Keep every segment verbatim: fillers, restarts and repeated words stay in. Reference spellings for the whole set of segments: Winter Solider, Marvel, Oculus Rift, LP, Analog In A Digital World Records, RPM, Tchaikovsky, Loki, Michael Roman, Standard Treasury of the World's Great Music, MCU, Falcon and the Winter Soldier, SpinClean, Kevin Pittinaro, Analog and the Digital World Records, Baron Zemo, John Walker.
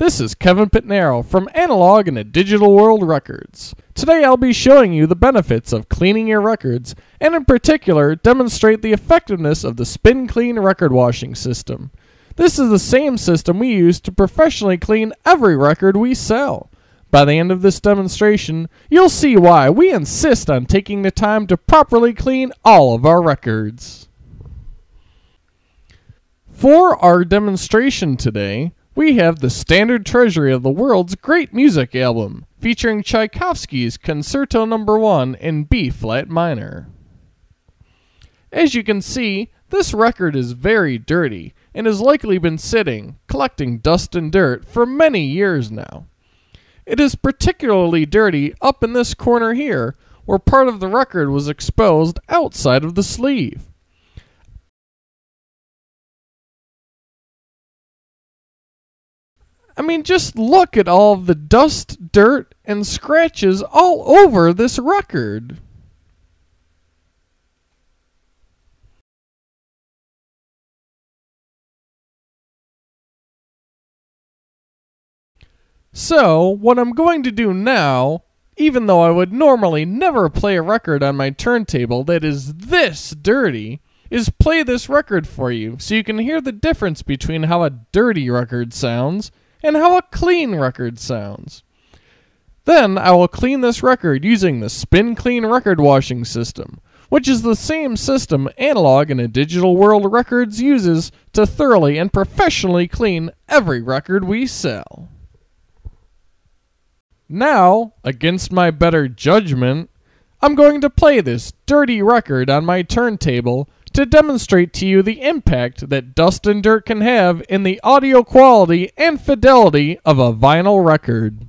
This is Kevin Pittinaro from Analog and the Digital World Records. Today I'll be showing you the benefits of cleaning your records, and in particular demonstrate the effectiveness of the SpinClean record washing system. This is the same system we use to professionally clean every record we sell. By the end of this demonstration, you'll see why we insist on taking the time to properly clean all of our records. For our demonstration today, we have the Standard Treasury of the World's Great Music album, featuring Tchaikovsky's Concerto Number one in B flat minor. As you can see, this record is very dirty and has likely been sitting, collecting dust and dirt for many years now. It is particularly dirty up in this corner here, where part of the record was exposed outside of the sleeve. I mean, just look at all of the dust, dirt, and scratches all over this record. So, what I'm going to do now, even though I would normally never play a record on my turntable that is this dirty, is play this record for you so you can hear the difference between how a dirty record sounds and how a clean record sounds. Then I will clean this record using the SpinClean record washing system, which is the same system Analog and the Digital World Records uses to thoroughly and professionally clean every record we sell. Now, against my better judgment, I'm going to play this dirty record on my turntable to demonstrate to you the impact that dust and dirt can have in the audio quality and fidelity of a vinyl record.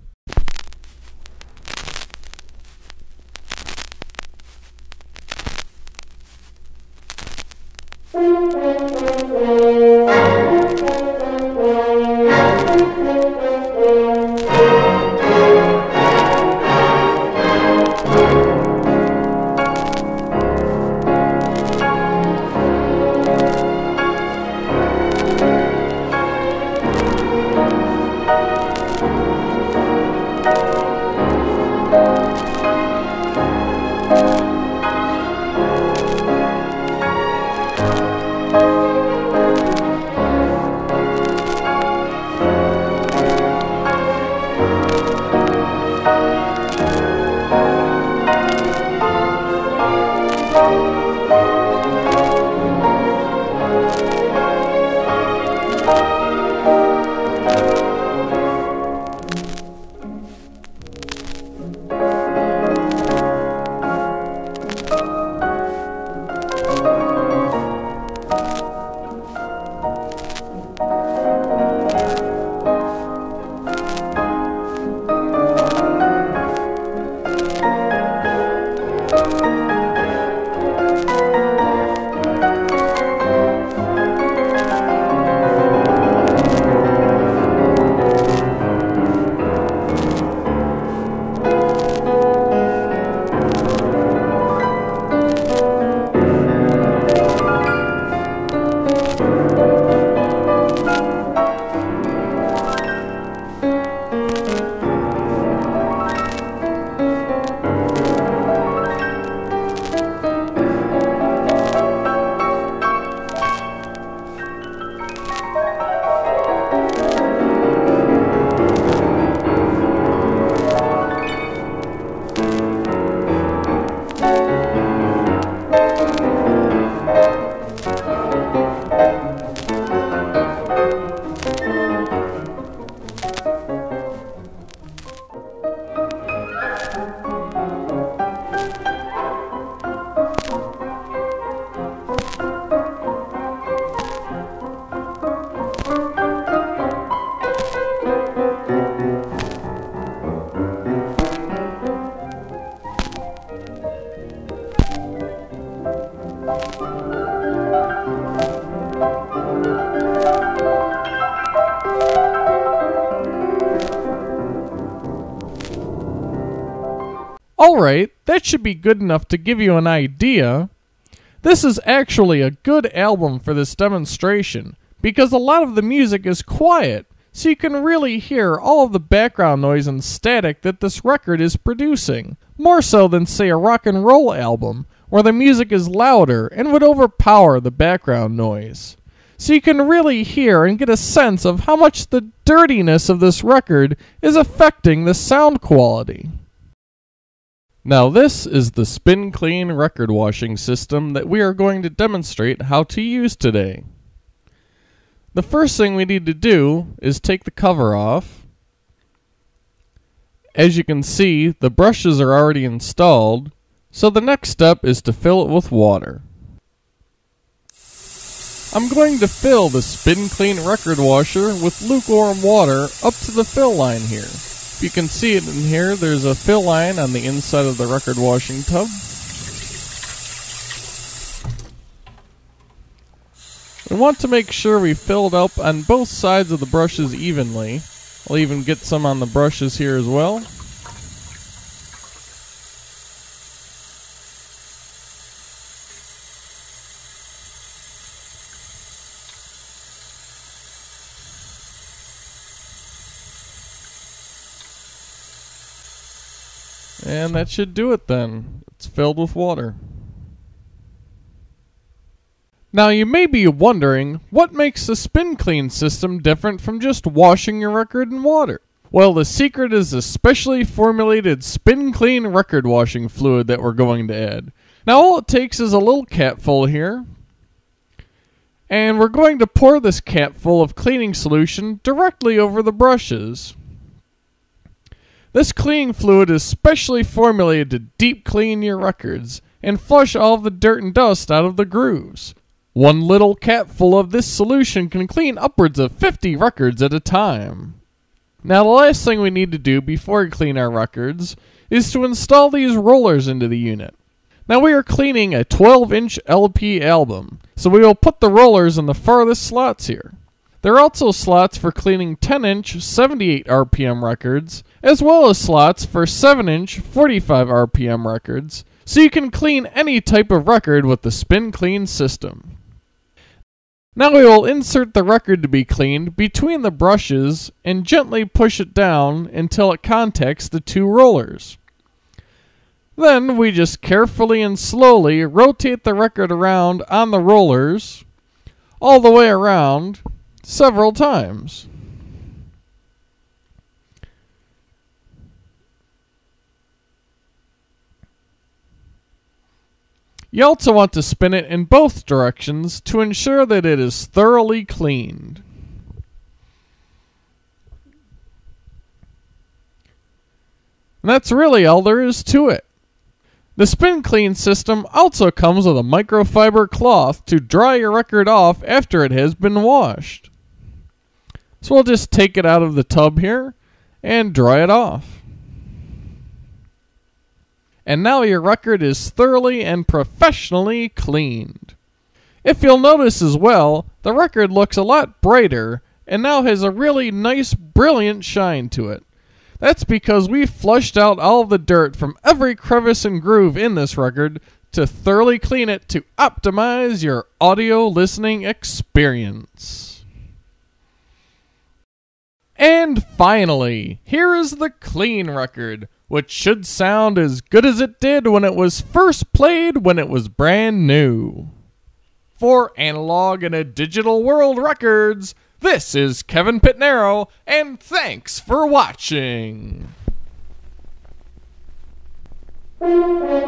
Alright, that should be good enough to give you an idea. This is actually a good album for this demonstration because a lot of the music is quiet, so you can really hear all of the background noise and static that this record is producing, more so than, say, a rock and roll album, where the music is louder and would overpower the background noise. So you can really hear and get a sense of how much the dirtiness of this record is affecting the sound quality. Now this is the SpinClean record washing system that we are going to demonstrate how to use today. The first thing we need to do is take the cover off. As you can see, the brushes are already installed, so the next step is to fill it with water. I'm going to fill the SpinClean record washer with lukewarm water up to the fill line here. You can see it in here, there's a fill line on the inside of the record washing tub. We want to make sure we filled up on both sides of the brushes evenly. I'll even get some on the brushes here as well. And that should do it then. It's filled with water. Now you may be wondering, what makes the SpinClean system different from just washing your record in water? Well, the secret is the specially formulated SpinClean record washing fluid that we're going to add. Now all it takes is a little capful here, and we're going to pour this capful of cleaning solution directly over the brushes. This cleaning fluid is specially formulated to deep clean your records and flush all of the dirt and dust out of the grooves. One little capful of this solution can clean upwards of fifty records at a time. Now the last thing we need to do before we clean our records is to install these rollers into the unit. Now we are cleaning a twelve inch L P album, so we will put the rollers in the farthest slots here. There are also slots for cleaning ten inch seventy-eight R P M records, as well as slots for seven inch forty-five R P M records, so you can clean any type of record with the SpinClean system. Now we will insert the record to be cleaned between the brushes and gently push it down until it contacts the two rollers. Then we just carefully and slowly rotate the record around on the rollers, all the way around, several times. You also want to spin it in both directions to ensure that it is thoroughly cleaned. And that's really all there is to it. The SpinClean system also comes with a microfiber cloth to dry your record off after it has been washed. So we'll just take it out of the tub here and dry it off. And now your record is thoroughly and professionally cleaned. If you'll notice as well, the record looks a lot brighter and now has a really nice, brilliant shine to it. That's because we've flushed out all the dirt from every crevice and groove in this record to thoroughly clean it to optimize your audio listening experience. And finally, here is the clean record, which should sound as good as it did when it was first played when it was brand new. For Analog and a Digital World Records, this is Kevin Pittinaro, and thanks for watching! Bye.